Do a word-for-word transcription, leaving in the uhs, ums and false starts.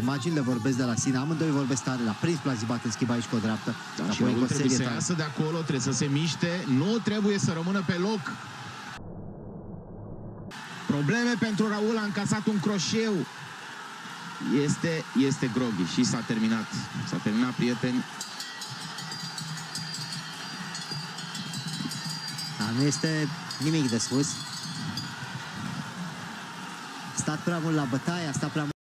Imaginile vorbesc de la sine, amândoi vorbesc tare, l-a prins Plazibat, în schimb aici cu o dreaptă. Da, și Raul trebuie să iasă de acolo, trebuie să se miște, nu trebuie să rămână pe loc. Probleme pentru Raul, a încasat un croșeu. Este, este groghi și s-a terminat. S-a terminat, prieteni. Dar nu este nimic de spus. A stat prea mult la bătaie, a stat prea mult.